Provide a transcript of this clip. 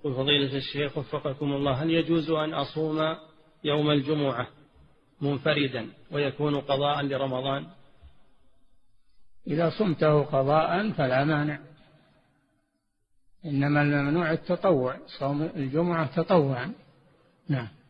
يقول فضيلة الشيخ وفقكم الله، هل يجوز أن أصوم يوم الجمعة منفردا ويكون قضاء لرمضان؟ إذا صمته قضاء فلا مانع، إنما الممنوع التطوع، صوم الجمعة تطوعا. نعم.